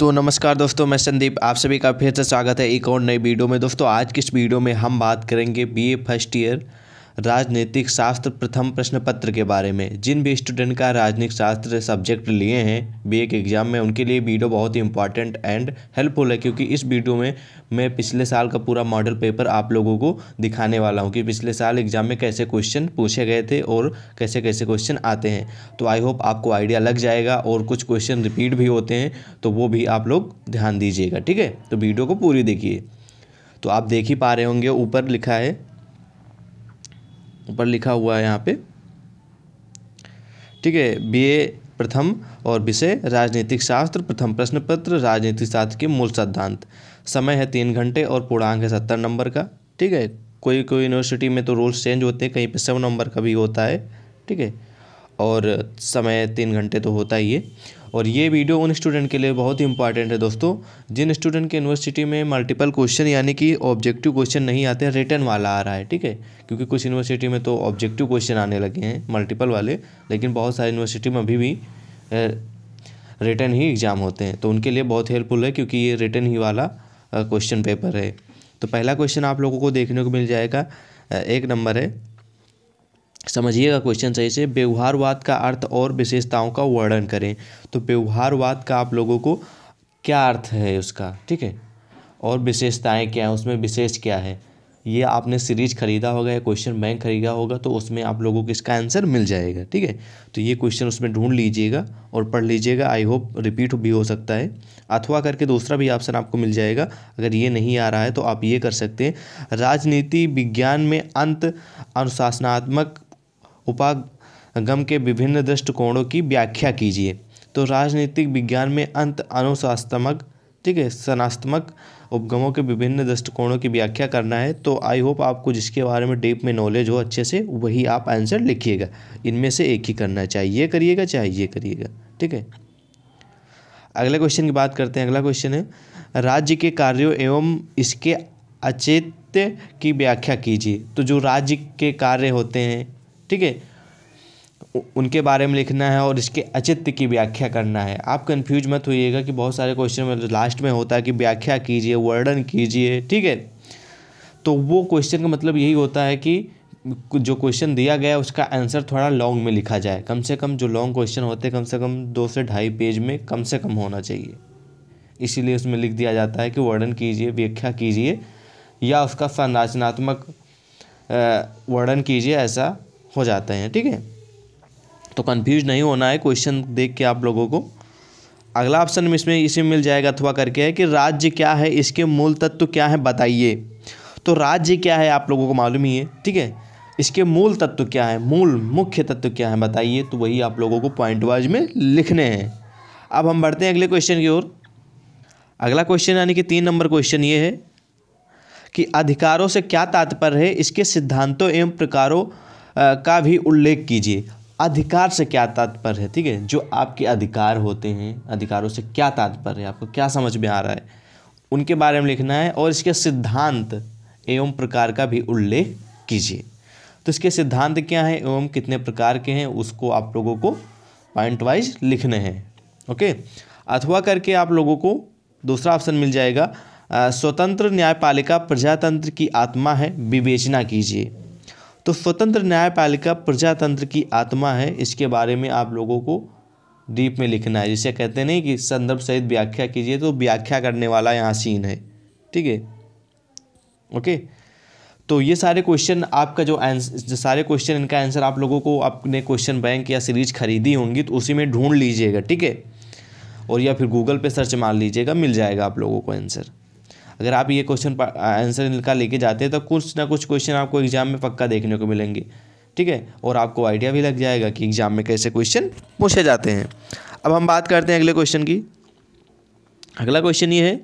तो नमस्कार दोस्तों, मैं संदीप, आप सभी का फिर से स्वागत है एक और नई वीडियो में। दोस्तों आज की इस वीडियो में हम बात करेंगे बीए फर्स्ट ईयर राजनीतिक शास्त्र प्रथम प्रश्न पत्र के बारे में। जिन भी स्टूडेंट का राजनीतिक शास्त्र सब्जेक्ट लिए हैं बीए के एग्ज़ाम में, उनके लिए वीडियो बहुत ही इंपॉर्टेंट एंड हेल्पफुल है, क्योंकि इस वीडियो में मैं पिछले साल का पूरा मॉडल पेपर आप लोगों को दिखाने वाला हूं कि पिछले साल एग्ज़ाम में कैसे क्वेश्चन पूछे गए थे और कैसे कैसे क्वेश्चन आते हैं। तो आई होप आपको आइडिया लग जाएगा, और कुछ क्वेश्चन रिपीट भी होते हैं तो वो भी आप लोग ध्यान दीजिएगा, ठीक है। तो वीडियो को पूरी देखिए। तो आप देख ही पा रहे होंगे, ऊपर लिखा है, ऊपर लिखा हुआ है यहाँ पे, ठीक है, बीए प्रथम और विषय राजनीतिक शास्त्र प्रथम प्रश्न पत्र, राजनीतिक शास्त्र के मूल सिद्धांत। समय है 3 घंटे और पूर्णांक है 70 नंबर का, ठीक है। कोई कोई यूनिवर्सिटी में तो रूल्स चेंज होते हैं, कहीं पे 7 नंबर का भी होता है, ठीक है। और समय 3 घंटे तो होता ही है। और ये वीडियो उन स्टूडेंट के लिए बहुत ही इंपॉर्टेंट है दोस्तों, जिन स्टूडेंट के यूनिवर्सिटी में मल्टीपल क्वेश्चन यानी कि ऑब्जेक्टिव क्वेश्चन नहीं आते हैं, रिटर्न वाला आ रहा है, ठीक है। क्योंकि कुछ यूनिवर्सिटी में तो ऑब्जेक्टिव क्वेश्चन आने लगे हैं मल्टीपल वाले, लेकिन बहुत सारी यूनिवर्सिटी में अभी भी रिटर्न ही एग्ज़ाम होते हैं, तो उनके लिए बहुत हेल्पफुल है, क्योंकि ये रिटर्न ही वाला क्वेश्चन पेपर है। तो पहला क्वेश्चन आप लोगों को देखने को मिल जाएगा, 1 नंबर है, समझिएगा क्वेश्चन सही से। व्यवहारवाद का अर्थ और विशेषताओं का वर्णन करें। तो व्यवहारवाद का आप लोगों को क्या अर्थ है उसका, ठीक है, और विशेषताएं क्या हैं, उसमें विशेष क्या है, ये आपने सीरीज खरीदा होगा या क्वेश्चन बैंक खरीदा होगा, तो उसमें आप लोगों को इसका आंसर मिल जाएगा, ठीक है। तो ये क्वेश्चन उसमें ढूंढ लीजिएगा और पढ़ लीजिएगा। आई होप रिपीट भी हो सकता है, अथवा करके दूसरा भी ऑप्शन आपको मिल जाएगा। अगर ये नहीं आ रहा है तो आप ये कर सकते हैं, राजनीति विज्ञान में अंत अनुशासनात्मक उपागम के विभिन्न दृष्टिकोणों की व्याख्या कीजिए। तो राजनीतिक विज्ञान में अंत अनुशासनात्मक, ठीक है, सनात्मक उपगमों के विभिन्न दृष्टिकोणों की व्याख्या करना है। तो आई होप आपको जिसके बारे में डीप में नॉलेज हो अच्छे से, वही आप आंसर लिखिएगा। इनमें से एक ही करना है, चाहे ये करिएगा चाहे ये करिएगा, ठीक है। अगले क्वेश्चन की बात करते हैं। अगला क्वेश्चन है, राज्य के कार्यों एवं इसके औचित्य की व्याख्या कीजिए। तो जो राज्य के कार्य होते हैं, ठीक है, उनके बारे में लिखना है और इसके औचित्य की व्याख्या करना है। आप कंफ्यूज मत होइएगा कि बहुत सारे क्वेश्चन में लास्ट में होता है कि व्याख्या कीजिए, वर्णन कीजिए, ठीक है। तो वो क्वेश्चन का मतलब यही होता है कि जो क्वेश्चन दिया गया है उसका आंसर थोड़ा लॉन्ग में लिखा जाए। कम से कम जो लॉन्ग क्वेश्चन होते हैं, कम से कम 2 से ढाई पेज में कम से कम होना चाहिए। इसीलिए उसमें लिख दिया जाता है कि वर्णन कीजिए, व्याख्या कीजिए, या उसका संरचनात्मक वर्णन कीजिए, ऐसा हो जाते हैं, ठीक है। तो कंफ्यूज नहीं होना है क्वेश्चन देख के आप लोगों को। अगला ऑप्शन में इसमें इसे मिल जाएगा, अथवा करके है कि राज्य क्या है, इसके मूल तत्व क्या है बताइए। तो राज्य क्या है आप लोगों को मालूम ही है, ठीक है। इसके मूल तत्व क्या है, मूल मुख्य तत्व क्या है बताइए। तो वही आप लोगों को पॉइंट वाइज में लिखने हैं। अब हम बढ़ते हैं अगले क्वेश्चन की ओर। अगला क्वेश्चन यानी कि 3 नंबर क्वेश्चन ये है कि अधिकारों से क्या तात्पर्य है, इसके सिद्धांतों एवं प्रकारों का भी उल्लेख कीजिए। अधिकार से क्या तात्पर्य है, ठीक है, जो आपके अधिकार होते हैं, अधिकारों से क्या तात्पर्य है, आपको क्या समझ में आ रहा है, उनके बारे में लिखना है। और इसके सिद्धांत एवं प्रकार का भी उल्लेख कीजिए। तो इसके सिद्धांत क्या हैं एवं कितने प्रकार के हैं, उसको आप लोगों को पॉइंट वाइज लिखने हैं, ओके। अथवा करके आप लोगों को दूसरा ऑप्शन मिल जाएगा, स्वतंत्र न्यायपालिका प्रजातंत्र की आत्मा है, विवेचना कीजिए। तो स्वतंत्र न्यायपालिका प्रजातंत्र की आत्मा है, इसके बारे में आप लोगों को डीप में लिखना है, जिसे कहते नहीं कि संदर्भ सहित व्याख्या कीजिए। तो व्याख्या करने वाला यहाँ सीन है, ठीक है, ओके। तो ये सारे क्वेश्चन आपका जो आंसर, सारे क्वेश्चन इनका आंसर आप लोगों को अपने क्वेश्चन बैंक या सीरीज खरीदी होंगी तो उसी में ढूंढ लीजिएगा, ठीक है। और या फिर गूगल पे सर्च मार लीजिएगा, मिल जाएगा आप लोगों को आंसर। अगर आप ये क्वेश्चन आंसर इनका लेके जाते हैं तो कुछ ना कुछ क्वेश्चन आपको एग्जाम में पक्का देखने को मिलेंगे, ठीक है। और आपको आइडिया भी लग जाएगा कि एग्जाम में कैसे क्वेश्चन पूछे जाते हैं। अब हम बात करते हैं अगले क्वेश्चन की। अगला क्वेश्चन ये है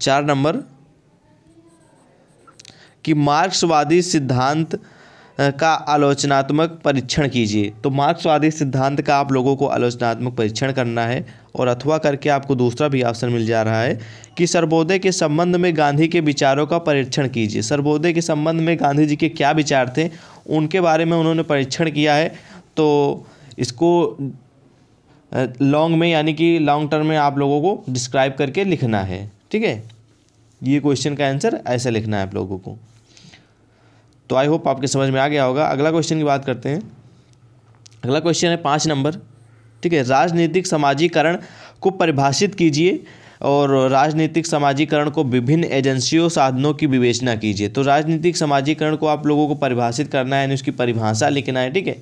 4 नंबर कि मार्क्सवादी सिद्धांत का आलोचनात्मक परीक्षण कीजिए। तो मार्क्सवादी सिद्धांत का आप लोगों को आलोचनात्मक परीक्षण करना है। और अथवा करके आपको दूसरा भी ऑप्शन मिल जा रहा है कि सर्वोदय के संबंध में गांधी के विचारों का परीक्षण कीजिए। सर्वोदय के संबंध में गांधी जी के क्या विचार थे, उनके बारे में उन्होंने परीक्षण किया है। तो इसको लॉन्ग में यानी कि लॉन्ग टर्म में आप लोगों को डिस्क्राइब करके लिखना है। ठीक है, ये क्वेश्चन का आंसर ऐसा लिखना है आप लोगों को। तो आई होप आपके समझ में आ गया होगा। अगला क्वेश्चन की बात करते हैं। अगला क्वेश्चन है 5 नंबर। ठीक है, राजनीतिक समाजीकरण को परिभाषित कीजिए और राजनीतिक समाजीकरण को विभिन्न एजेंसियों साधनों की विवेचना कीजिए। तो राजनीतिक समाजीकरण को आप लोगों को परिभाषित करना है यानी उसकी परिभाषा लिखना है। ठीक है,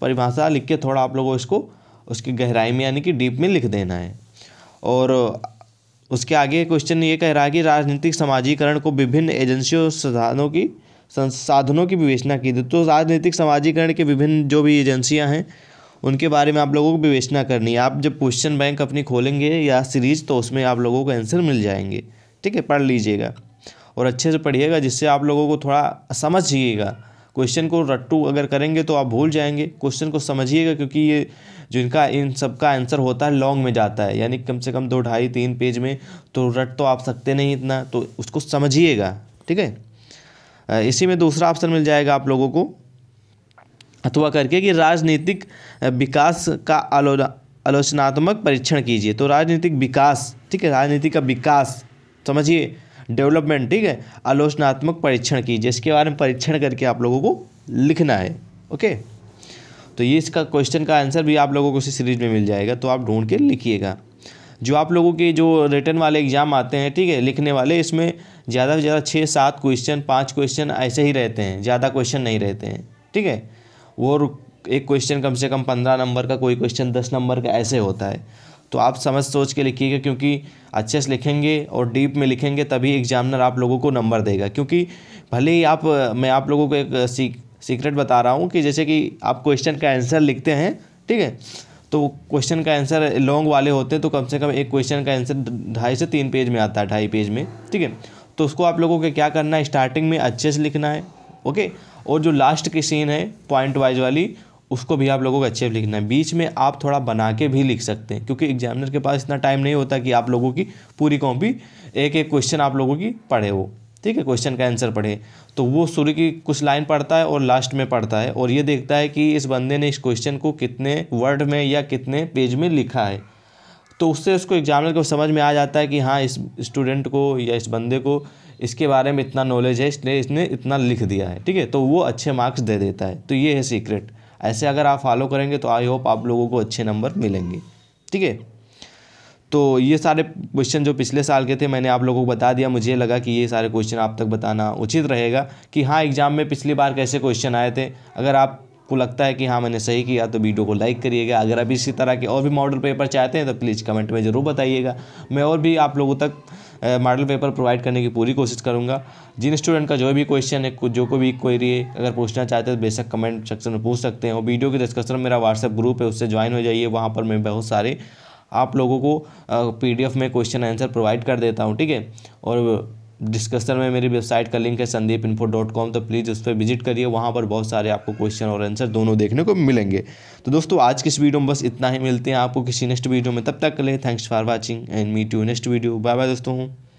परिभाषा लिख के थोड़ा आप लोगों इसको उसकी गहराई में यानी कि डीप में लिख देना है। और उसके आगे क्वेश्चन ये कह रहा है कि राजनीतिक समाजीकरण को विभिन्न एजेंसियों साधनों की विवेचना कीजिए। तो राजनीतिक समाजीकरण के विभिन्न जो भी एजेंसियाँ हैं उनके बारे में आप लोगों को विवेचना करनी है। आप जब क्वेश्चन बैंक अपनी खोलेंगे या सीरीज तो उसमें आप लोगों को आंसर मिल जाएंगे। ठीक है, पढ़ लीजिएगा और अच्छे से पढ़िएगा जिससे आप लोगों को थोड़ा समझिएगा। क्वेश्चन को रट्टू अगर करेंगे तो आप भूल जाएंगे, क्वेश्चन को समझिएगा क्योंकि ये जो इन सबका आंसर होता है लॉन्ग में जाता है यानी कम से कम 2, 2.5, 3 पेज में, तो रट तो आप सकते नहीं इतना, तो उसको समझिएगा। ठीक है, इसी में दूसरा ऑप्शन मिल जाएगा आप लोगों को अथवा करके कि राजनीतिक विकास का आलोचनात्मक परीक्षण कीजिए। तो राजनीतिक विकास, ठीक है, राजनीति का विकास समझिए डेवलपमेंट। ठीक है, आलोचनात्मक परीक्षण कीजिए, इसके बारे में परीक्षण करके आप लोगों को लिखना है। ओके, तो ये इसका क्वेश्चन का आंसर भी आप लोगों को इसी सीरीज में मिल जाएगा, तो आप ढूंढ के लिखिएगा। जो आप लोगों के जो रिटर्न वाले एग्जाम आते हैं, ठीक है, लिखने वाले, इसमें ज़्यादा से ज़्यादा 6-7 क्वेश्चन, 5 क्वेश्चन ऐसे ही रहते हैं, ज़्यादा क्वेश्चन नहीं रहते हैं। ठीक है, और एक क्वेश्चन कम से कम 15 नंबर का, कोई क्वेश्चन 10 नंबर का ऐसे होता है। तो आप समझ सोच के लिखिएगा क्योंकि अच्छे से लिखेंगे और डीप में लिखेंगे तभी एग्जामिनर आप लोगों को नंबर देगा। क्योंकि भले ही आप, मैं आप लोगों को एक सीक्रेट बता रहा हूँ कि जैसे कि आप क्वेश्चन का आंसर लिखते हैं, ठीक है, तो क्वेश्चन का आंसर लॉन्ग वाले होते हैं तो कम से कम एक क्वेश्चन का आंसर 2.5 से 3 पेज में आता है, 2.5 पेज में। ठीक है, तो उसको आप लोगों को क्या करना है, स्टार्टिंग में अच्छे से लिखना है। ओके, और जो लास्ट की सीन है पॉइंट वाइज वाली, उसको भी आप लोगों को अच्छे से लिखना है। बीच में आप थोड़ा बना के भी लिख सकते हैं क्योंकि एग्जामिनर के पास इतना टाइम नहीं होता कि आप लोगों की पूरी कॉपी एक क्वेश्चन आप लोगों की पढ़े वो। ठीक है, क्वेश्चन का आंसर पढ़े, तो वो शुरू की कुछ लाइन पढ़ता है और लास्ट में पढ़ता है और ये देखता है कि इस बंदे ने इस क्वेश्चन को कितने वर्ड में या कितने पेज में लिखा है। तो उससे उसको एग्जामिनर को समझ में आ जाता है कि हाँ, इस स्टूडेंट को या इस बंदे को इसके बारे में इतना नॉलेज है, इसलिए इसने इतना लिख दिया है। ठीक है, तो वो अच्छे मार्क्स दे देता है। तो ये है सीक्रेट, ऐसे अगर आप फॉलो करेंगे तो आई होप आप लोगों को अच्छे नंबर मिलेंगे। ठीक है, तो ये सारे क्वेश्चन जो पिछले साल के थे मैंने आप लोगों को बता दिया। मुझे लगा कि ये सारे क्वेश्चन आप तक बताना उचित रहेगा कि हाँ, एग्ज़ाम में पिछली बार कैसे क्वेश्चन आए थे। अगर आपको लगता है कि हाँ मैंने सही किया तो वीडियो को लाइक करिएगा। अगर आप इसी तरह के और भी मॉडल पेपर चाहते हैं तो प्लीज़ कमेंट में ज़रूर बताइएगा। मैं और भी आप लोगों तक मॉडल पेपर प्रोवाइड करने की पूरी कोशिश करूंगा। जिन स्टूडेंट का जो भी क्वेश्चन है, जो कोई भी क्वेरी है, अगर पूछना चाहते हैं तो बेशक कमेंट सेक्शन में पूछ सकते हैं। और वीडियो के डिस्कशन में मेरा व्हाट्सएप ग्रुप है, उससे ज्वाइन हो जाइए। वहाँ पर मैं बहुत सारे आप लोगों को PDF में क्वेश्चन आंसर प्रोवाइड कर देता हूँ। ठीक है, और डिस्कशन में मेरी वेबसाइट का लिंक है sandeepinfo.com, तो प्लीज़ उस पर विजिट करिए। वहाँ पर बहुत सारे आपको क्वेश्चन और आंसर दोनों देखने को मिलेंगे। तो दोस्तों, आज की इस वीडियो में बस इतना ही। मिलते हैं आपको किसी नेक्स्ट वीडियो में, तब तक के लिए thanks for watching and meet you next video. Bye bye दोस्तों।